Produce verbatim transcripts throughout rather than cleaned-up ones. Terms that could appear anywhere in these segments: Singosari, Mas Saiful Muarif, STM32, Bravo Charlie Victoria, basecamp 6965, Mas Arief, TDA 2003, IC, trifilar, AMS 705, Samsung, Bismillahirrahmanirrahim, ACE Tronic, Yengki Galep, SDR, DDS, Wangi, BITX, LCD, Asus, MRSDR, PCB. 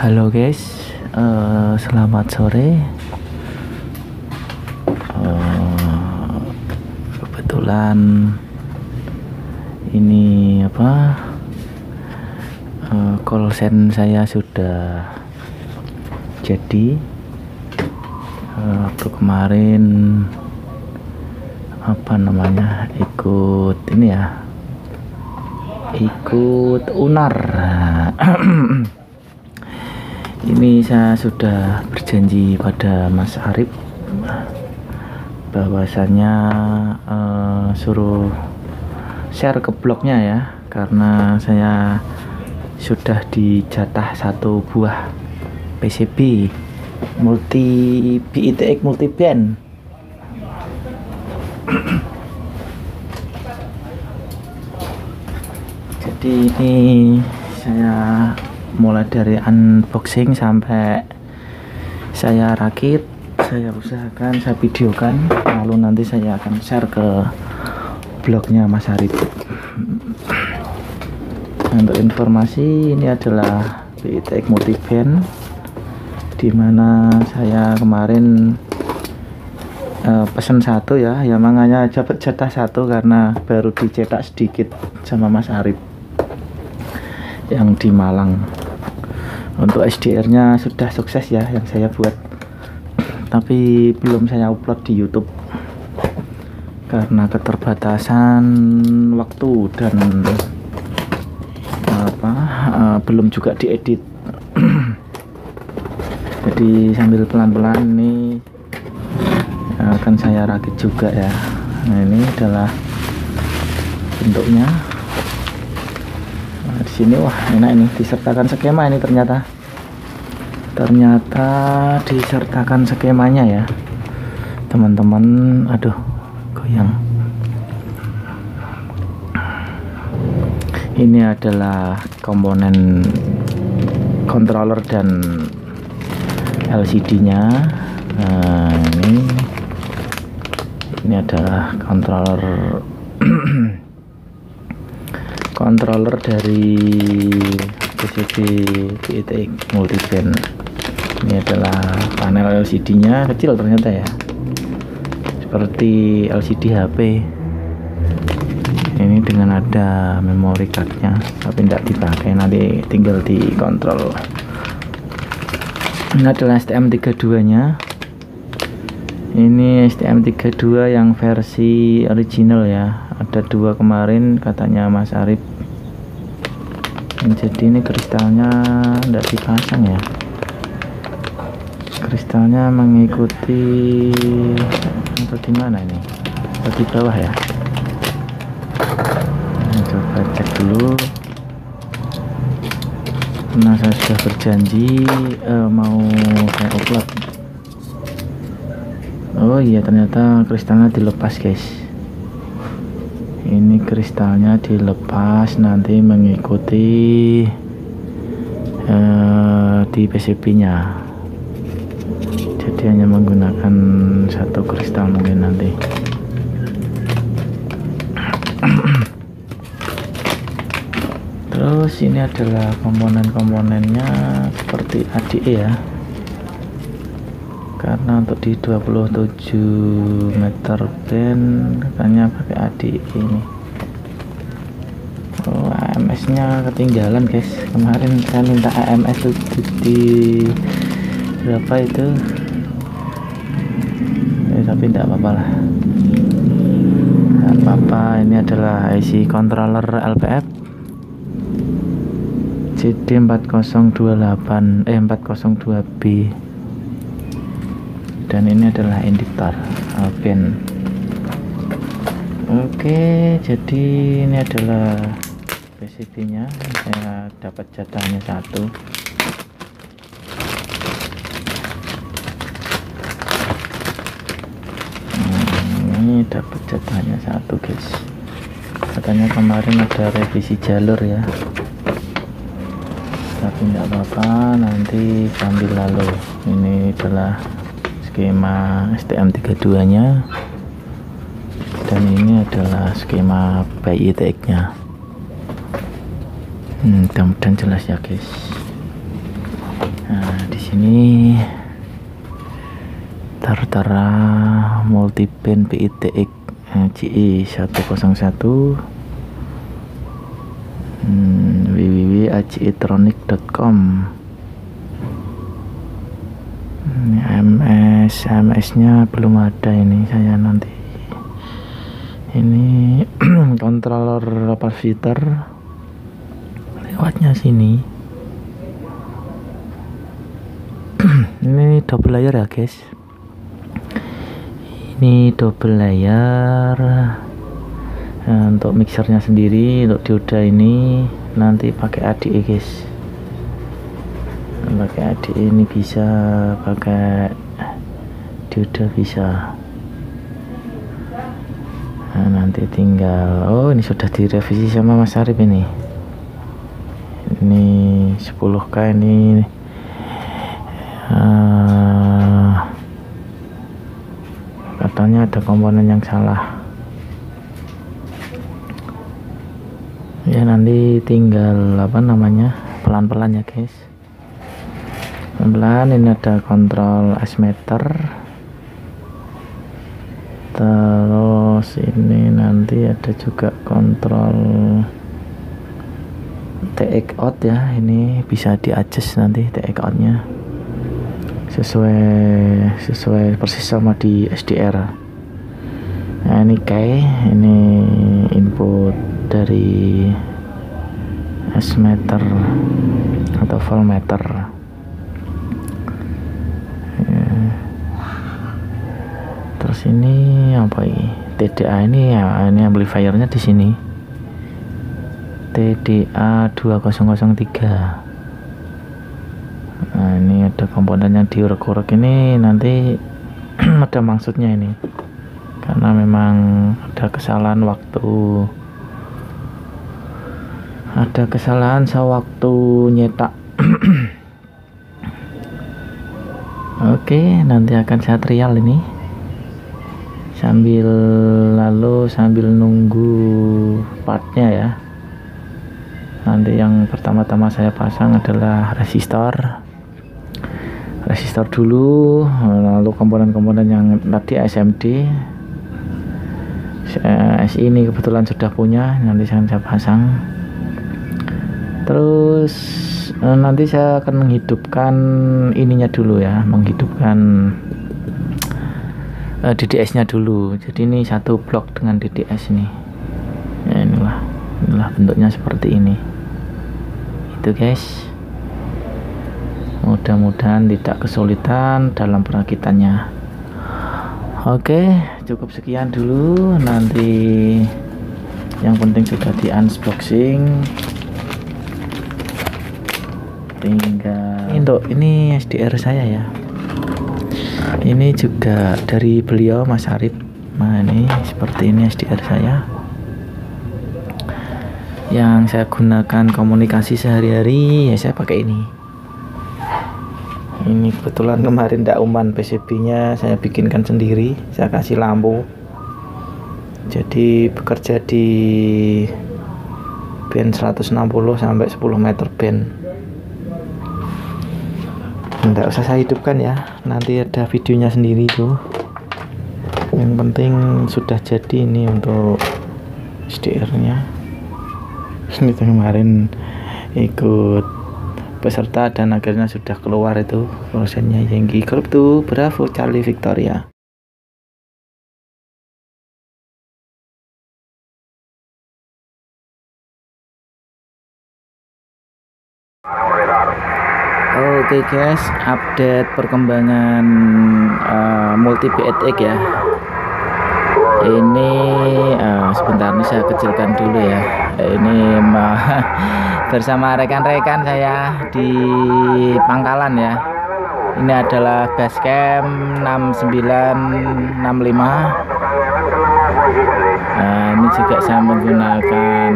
Halo guys, uh, selamat sore. Uh, kebetulan ini apa uh, call center saya sudah jadi. Uh, waktu kemarin apa namanya ikut ini ya, ikut unar. Ini saya sudah berjanji pada Mas Arief bahwasannya uh, suruh share ke blognya ya, karena saya sudah dijatah satu buah P C B multi B I T X Multiband. Jadi ini saya mulai dari unboxing sampai saya rakit, saya usahakan, saya videokan, lalu nanti saya akan share ke blognya Mas Arief. Untuk informasi, ini adalah B I T X Multiband, dimana saya kemarin uh, pesan satu ya, ya makanya dapat cetak satu karena baru dicetak sedikit sama Mas Arief yang di Malang. Untuk S D R nya sudah sukses ya yang saya buat, tapi belum saya upload di YouTube karena keterbatasan waktu dan apa uh, belum juga diedit. Jadi sambil pelan-pelan ini akan saya rakit juga ya. Nah, ini adalah bentuknya. Nah, di sini wah enak ini, disertakan skema ini ternyata. Ternyata disertakan skemanya ya, teman-teman. Aduh, goyang. Ini adalah komponen controller dan L C D nya. Nah, ini ini adalah controller controller dari P C B B I T X Multiband. Ini adalah panel L C D nya, kecil ternyata ya, seperti L C D H P ini, dengan ada memory card nya tapi tidak dipakai, nanti tinggal dikontrol. Ini adalah S T M tiga puluh dua nya. Ini S T M tiga puluh dua yang versi original ya, ada dua kemarin katanya Mas Arief. Jadi ini kristalnya tidak dipasang ya, kristalnya mengikuti atau gimana ini, atau di bawah ya. Nah, coba cek dulu. Nah, saya sudah berjanji uh, mau saya upload. Oh iya, ternyata kristalnya dilepas guys. Ini kristalnya dilepas, nanti mengikuti uh, di P C B nya. Jadi hanya menggunakan satu kristal mungkin nanti. Terus ini adalah komponen-komponennya seperti A D E ya, karena untuk di dua puluh tujuh meter band katanya pakai A D E ini. Oh, A M S nya ketinggalan guys, kemarin saya minta A M S itu di berapa itu eh, tapi tidak apa-apa lah, tidak apa-apa. Ini adalah I C controller L P F C D empat nol dua delapan eh empat nol dua B, dan ini adalah indikator uh, band. Oke, jadi ini adalah P C B nya, saya dapat jatahnya satu. Hmm, ini dapat jatahnya satu guys, katanya kemarin ada revisi jalur ya, tapi tidak apa-apa, nanti sambil lalu. Ini adalah skema S T M tiga puluh dua nya. Dan ini adalah skema B I T X nya. Hmm, mudah-mudahan jelas ya guys. Nah di sini tertera multiband B I T X A C E seratus satu hmm, w w w titik a c e tronic titik com. Ini M S M S nya belum ada, ini saya nanti ini controller capacitor lewatnya sini. Ini double layer ya guys, ini double layer. Nah, untuk mixernya sendiri, untuk dioda ini nanti pakai A D E guys, pakai A D E ini bisa, pakai dioda bisa. Nah, nanti tinggal, oh ini sudah direvisi sama Mas Arief ini. Ini sepuluh K ini uh, katanya ada komponen yang salah. Ya nanti tinggal apa namanya, pelan-pelan ya guys, pelan-pelan. Ini ada kontrol asmeter. Terus ini nanti ada juga kontrol take out ya, ini bisa di-adjust nanti take out-nya sesuai sesuai persis sama di S D R. Nah ini kayak ini input dari asmeter atau voltmeter. Terus ini apa ini? T D A ini ya, ini amplifiernya di sini. T D A dua nol nol tiga. Nah, ini ada komponen yang diurek-urek ini nanti ada maksudnya ini. Karena memang ada kesalahan waktu. Ada kesalahan sewaktu nyetak. Oke, nanti akan saya trial ini. Sambil lalu sambil nunggu partnya ya. Nanti yang pertama-tama saya pasang adalah resistor, resistor dulu, lalu komponen-komponen yang tadi S M D. S I ini kebetulan sudah punya, nanti saya pasang. Terus nanti saya akan menghidupkan ininya dulu ya, menghidupkan D D S nya dulu. Jadi ini satu blok dengan D D S ini ya, inilah inilah bentuknya seperti ini itu guys. Mudah-mudahan tidak kesulitan dalam perakitannya. Oke, cukup sekian dulu. Nanti yang penting sudah di unboxing, tinggal ini untuk ini S D R saya ya. Ini juga dari beliau Mas Arief. Nah ini seperti ini S D R saya yang saya gunakan komunikasi sehari-hari ya, saya pakai ini. Ini kebetulan kemarin ndak umpan P C B nya saya bikinkan sendiri, saya kasih lampu. Jadi bekerja di band seratus enam puluh sampai sepuluh meter band. Nggak usah saya hidupkan ya, nanti ada videonya sendiri tuh. Yang penting sudah jadi ini untuk S D R nya. Ini kemarin ikut peserta dan akhirnya sudah keluar itu prosesnya. Wangi grup tuh Bravo Charlie Victoria. Oke okay guys, update perkembangan uh, multi B I T X ya. Ini uh, sebentar nih saya kecilkan dulu ya. Ini bersama rekan-rekan saya di Pangkalan ya. Ini adalah basecamp enam sembilan enam lima. Nah, ini juga saya menggunakan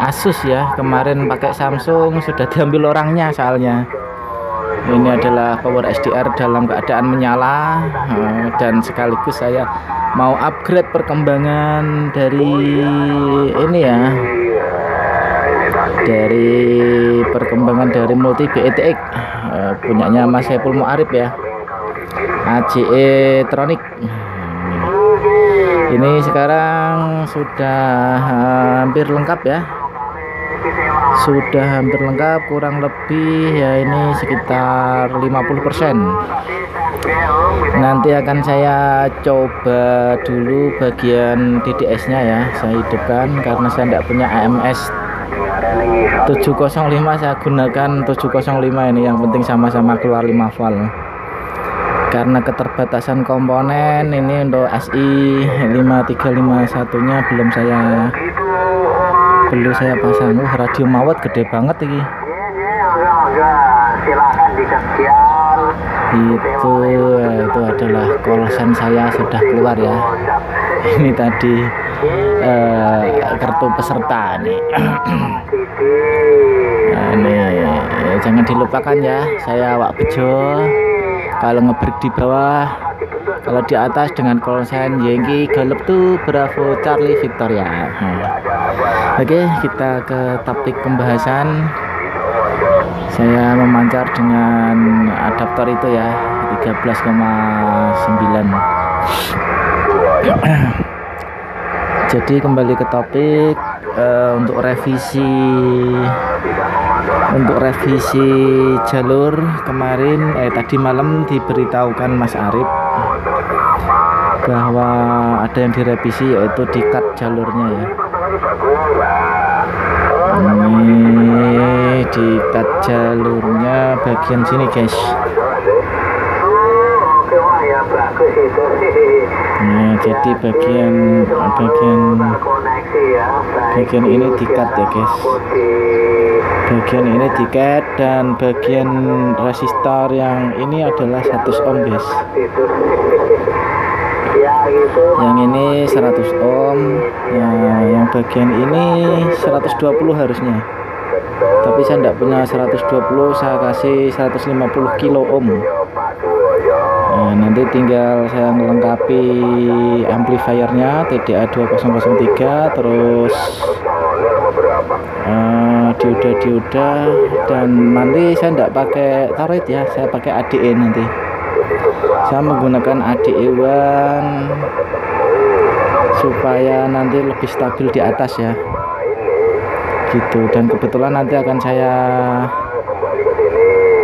Asus ya, kemarin pakai Samsung sudah diambil orangnya soalnya. Ini adalah power S D R dalam keadaan menyala, dan sekaligus saya mau upgrade perkembangan dari ini ya, dari perkembangan dari multi B I T X uh, punyanya Mas Saiful Muarif ya, A C E Tronic. Ini sekarang sudah hampir lengkap ya, sudah hampir lengkap, kurang lebih ya ini sekitar lima puluh persen. Nanti akan saya coba dulu bagian D D S nya ya, saya hidupkan karena saya tidak punya A M S tujuh nol lima, saya gunakan tujuh nol lima ini, yang penting sama-sama keluar lima volt. Karena keterbatasan komponen ini untuk S I lima tiga lima satu nya belum saya belum saya pasang. Wah, radio mawat gede banget ini. Itu itu adalah callsign saya sudah keluar ya. Ini tadi eh, kartu peserta nih. Nah, ini jangan dilupakan ya, saya Wak Bejo. Kalau ngebreak di bawah, kalau di atas dengan callsign Yengki Galep tuh Bravo Charlie Victoria. Hmm. Oke, kita ke topik pembahasan. Saya memancar dengan adaptor itu ya, tiga belas koma sembilan. Jadi kembali ke topik uh, untuk revisi. Untuk revisi jalur kemarin, eh tadi malam diberitahukan Mas Arief bahwa ada yang direvisi, yaitu di cut jalurnya ya. Ini di cut jalurnya bagian sini guys. Nah, jadi bagian bagian bagian ini di cut ya guys. Bagian ini di cut dan bagian resistor yang ini adalah seratus ohm guys. Yang ini seratus ohm ya, yang bagian ini seratus dua puluh harusnya, tapi saya tidak punya seratus dua puluh, saya kasih seratus lima puluh kilo ohm. Nah, nanti tinggal saya melengkapi amplifiernya T D A dua nol nol tiga, terus uh, dioda-dioda, dan nanti saya tidak pakai tarit ya, saya pakai A D E. Nanti saya menggunakan A D E satu supaya nanti lebih stabil di atas ya gitu. Dan kebetulan nanti akan saya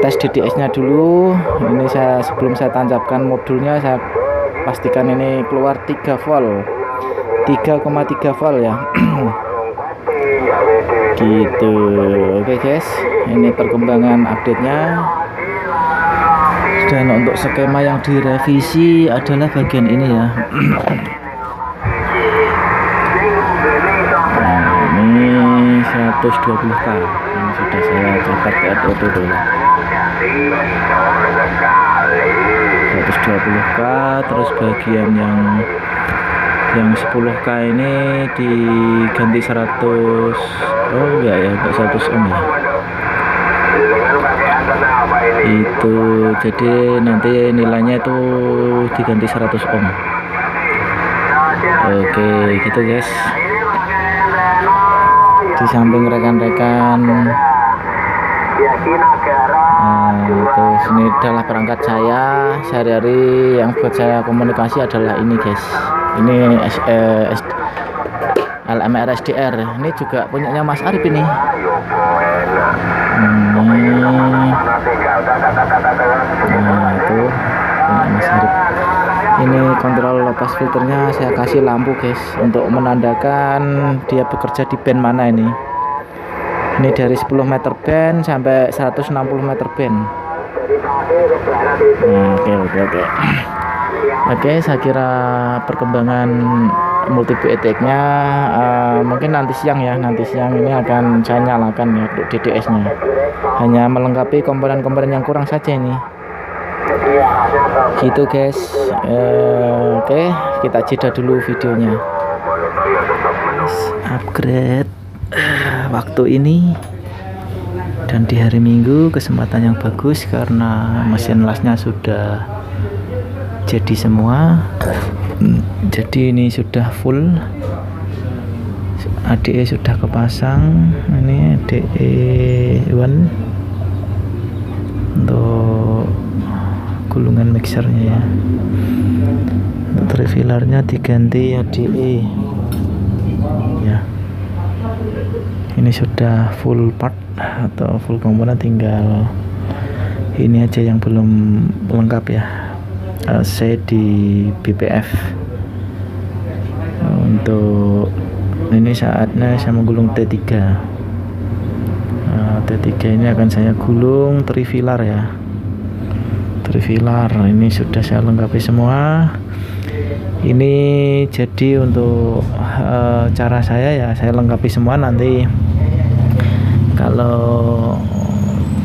tes D D S nya dulu. Ini saya sebelum saya tancapkan modulnya, saya pastikan ini keluar tiga volt, tiga koma tiga volt ya gitu. Oke guys, ini perkembangan update nya. Dan untuk skema yang direvisi adalah bagian ini ya. Nah, ini seratus dua puluh K yang sudah saya cetak ke auto dulu. seratus dua puluh K, terus bagian yang yang sepuluh K ini diganti seratus. Oh enggak ya, enggak seratus ohm ya. Itu jadi nanti nilainya itu diganti seratus ohm. Oke gitu guys. Di samping rekan-rekan nah, terus ini adalah perangkat saya sehari-hari. Yang buat saya komunikasi adalah ini guys, ini M R S D R, ini juga punyanya Mas Arief ini. Nah, itu Mas Arief. Ini kontrol lepas filternya saya kasih lampu guys, untuk menandakan dia bekerja di band mana ini. Ini dari sepuluh meter band sampai seratus enam puluh meter band. Oke oke oke. Oke, saya kira perkembangan multi B I T X nya uh, mungkin nanti siang ya, nanti siang ini akan saya nyalakan ya untuk D D S nya, hanya melengkapi komponen-komponen yang kurang saja ini gitu guys. uh, oke okay. Kita jeda dulu videonya. Upgrade waktu ini dan di hari Minggu kesempatan yang bagus karena mesin lasnya sudah jadi semua. Jadi ini sudah full, A D E sudah kepasang. Ini A D E satu untuk gulungan mixernya ya. Untuk refillernya diganti A D E ya. Ini sudah full part atau full komponen, tinggal ini aja yang belum lengkap ya, A C di B P F. Untuk ini saatnya saya menggulung T tiga. Nah, T tiga ini akan saya gulung trifilar ya, trifilar. Ini sudah saya lengkapi semua. Ini jadi untuk uh, cara saya ya, saya lengkapi semua. Nanti kalau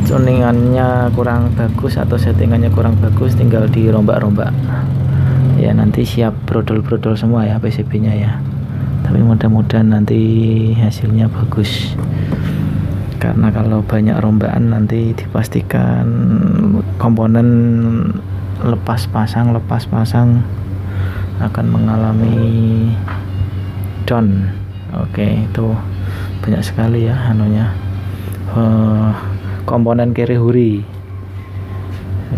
tuningannya kurang bagus atau settingannya kurang bagus, tinggal dirombak-rombak ya, nanti siap brodol-brodol semua ya P C B-nya ya. Tapi mudah-mudahan nanti hasilnya bagus, karena kalau banyak rombakan nanti dipastikan komponen lepas pasang lepas pasang akan mengalami down. Oke, itu banyak sekali ya anunya, uh, komponen keri-huri.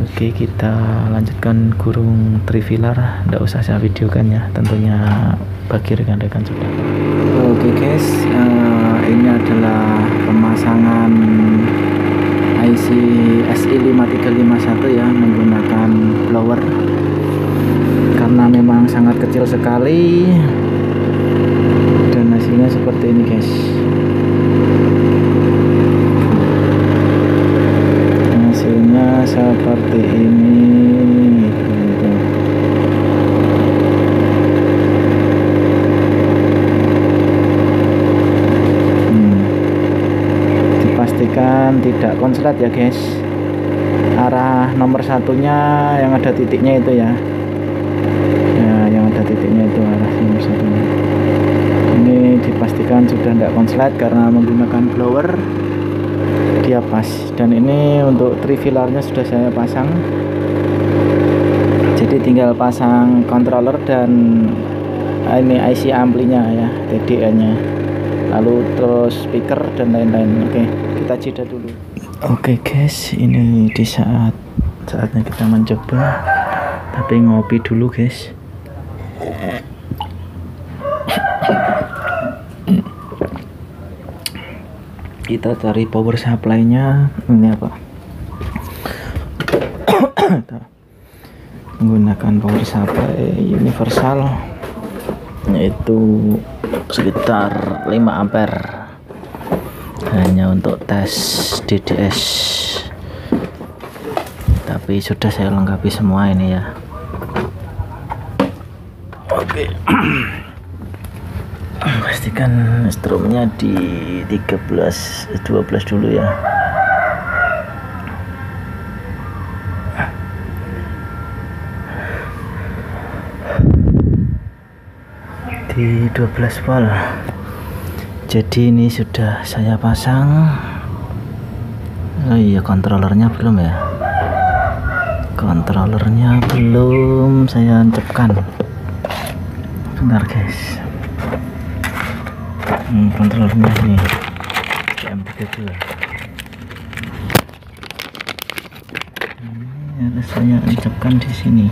Oke, kita lanjutkan gulung trifilar. Tidak usah saya videokan ya, tentunya bagi rekan-rekan sudah. Oke guys, uh, ini adalah pemasangan I C S I lima tiga lima satu ya, menggunakan blower. Karena memang sangat kecil sekali dan hasilnya seperti ini guys. Hasilnya seperti ini. hmm. Dipastikan tidak konslet ya guys, arah nomor satunya yang ada titiknya itu ya. Ini dipastikan sudah tidak konslet karena menggunakan blower, dia pas. Dan ini untuk trifilarnya sudah saya pasang, jadi tinggal pasang controller dan ini I C amplinya ya, T D A nya, lalu terus speaker dan lain-lain. Oke, kita jeda dulu. Oke guys, ini di saat saatnya kita mencoba, tapi ngopi dulu guys. Kita cari power supply-nya. Ini apa? Menggunakan power supply universal, yaitu sekitar lima ampere, hanya untuk tes D D S. Tapi sudah saya lengkapi semua ini ya. Oke, pastikan strumnya di tiga belas dua belas dulu ya. Di dua belas volt. Jadi ini sudah saya pasang. Oh iya, kontrolernya belum ya. Kontrolernya belum saya ancapkan. Bentar guys. Hmm, kontrolernya ini C M tiga puluh dua. Ini harus saya ancapkan di sini.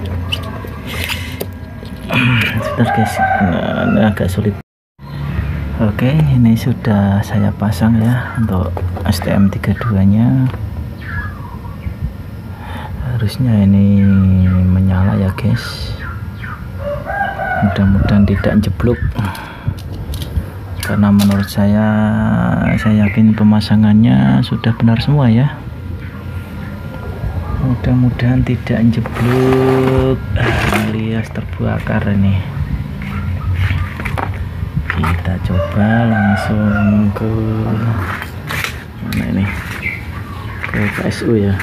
Sebentar guys, nah, ini agak sulit. Oke, ini sudah saya pasang ya untuk S T M tiga puluh dua nya. Harusnya ini menyala ya guys. Mudah-mudahan tidak jeblok, karena menurut saya saya yakin pemasangannya sudah benar semua ya. Mudah-mudahan tidak jeblok alias terbakar ini. Kita coba langsung ke mana ini, ke K S U ya,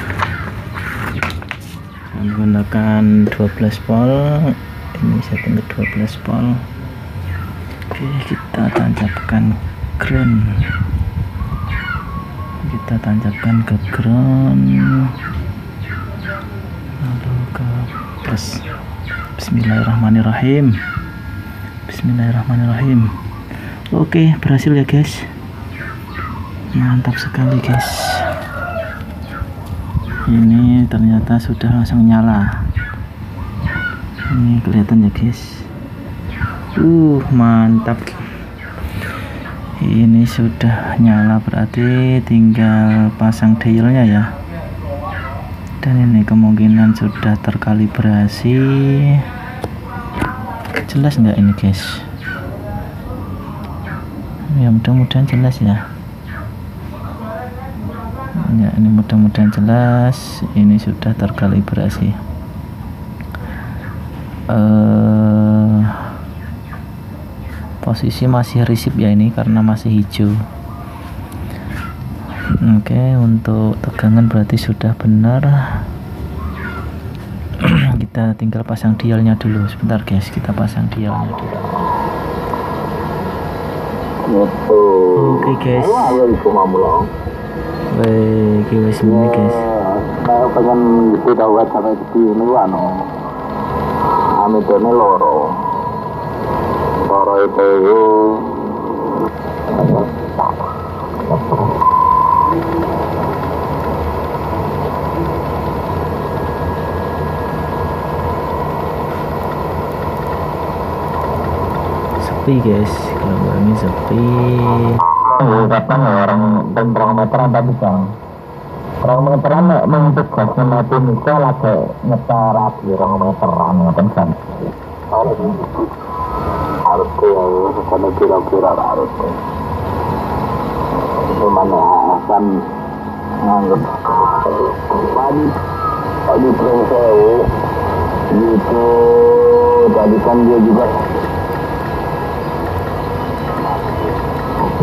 menggunakan dua belas volt. Ini setting ke dua belas volt. Oke, kita tancapkan ground, kita tancapkan ke ground lalu ke plus. Bismillahirrahmanirrahim. Bismillahirrahmanirrahim. Oke, berhasil ya guys. Mantap sekali guys. Ini ternyata sudah langsung nyala. Ini kelihatan ya guys. Uh, mantap. Ini sudah nyala, berarti tinggal pasang dialnya ya. Dan ini kemungkinan sudah terkalibrasi. Jelas nggak ini guys? Ya mudah-mudahan jelas ya. Ya ini mudah-mudahan jelas. Ini sudah terkalibrasi. Uh, posisi masih risip ya ini karena masih hijau. Oke, okay, untuk tegangan berarti sudah benar. Kita tinggal pasang dialnya dulu. Sebentar guys, kita pasang dialnya dulu. Oke okay, guys. Wih, gila semuanya guys. Saya pengen tidak buat sampai di Nuwano. Amidone loro. Loro itu. Sepi guys, gelombangnya sepi. Kapan orang berang meteran tapi bang, berang meteran mengikut gasnya mati itu lagi ngetar lagi berang meteran ngapain kan? Harus, harus tuh, karena kira-kira harus tuh. Cuman akan nganggep tadi tadi prosesu itu tadi kan dia juga.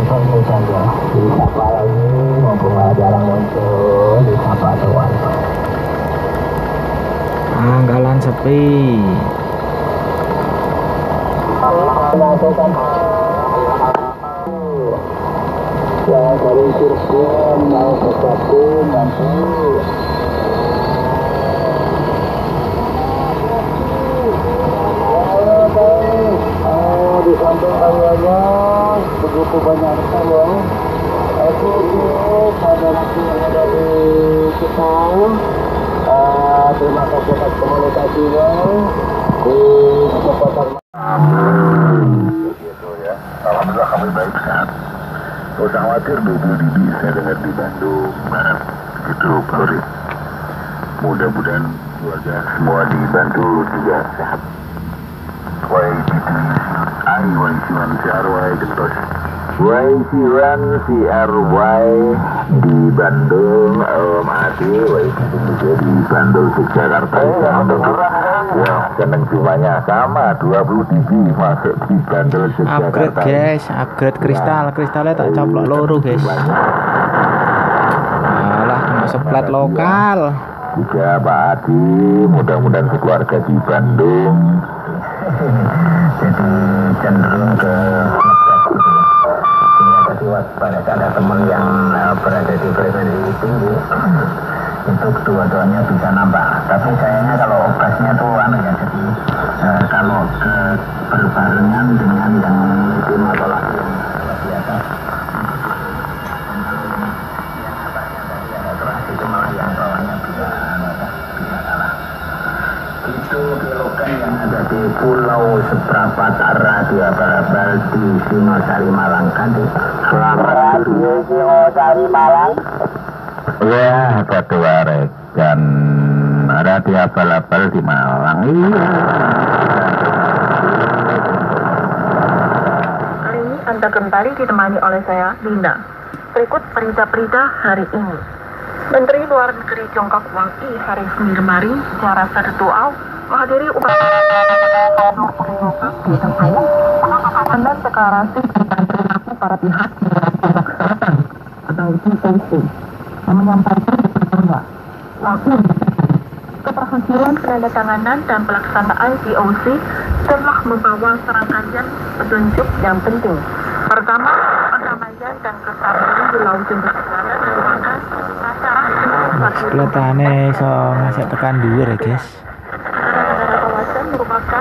Bukan saja di kapal ini maupun jarang muncul di kapal tuan. Anggalan sepi. Ya dari sirkuit mau ke satu nanti. Oh di samping awalnya begitu banyak orang. Aku pada waktu yang dari kita. Terima kasih atas komunikasinya di kesempatan. Begitu ya. Alhamdulillah kami baik sehat. Gak usah khawatir, dua puluh ribu saya dengar di Bandung Barat gitu Pak Urip. Mudah-mudahan keluarga semua di Bandung juga sehat. Wai titi ai wai siwan siar wai gentos wai siwan siar wai di Bandung Om Adi wai titi di Bandung ke Jakarta Bandung ya seneng semuanya sama dua puluh ribu masuk di Bandung ke Jakarta upgrade guys, upgrade kristal kristalnya tak coplok loro guys alah kena seplat lokal juga Pak Adi mudah-mudahan keluarga di Bandung jadi cenderung ke sehingga tadi pada ada teman yang berada di frekuensi tinggi itu kedua-duanya bisa nambah tapi sayangnya kalau obatnya tuh aneh ya jadi uh, kalau ke berbarengan dengan yang di masalah di atas yang apanya tadi ada terasi itu malah yang bawahnya bisa bisa kalah itu kilokan yang ada di pulau seberapa tara di abal-abal di Singosari Malang kan di Singosari Malang. Ya, batu arek dan ada di abal-abal di Malang. Iya. Kali ini Anda kembali ditemani oleh saya, Linda. Berikut berita-berita hari ini. Menteri Luar Negeri Tiongkok Wangi hari Senin kemarin secara virtual menghadiri upacara di Tengah dan deklarasi tentang perilaku para pihak di Tiongkok Selatan atau T T C. Menyampaikan pertemuan, laku, keberhasilan penandatanganan dan pelaksanaan P O C telah membawa serangkaian petunjuk yang penting. Pertama, perdamaian dan kesabaran di Laut Cina Selatan merupakan masalah yang sangat tekan dua, guys. Negara kawasan merupakan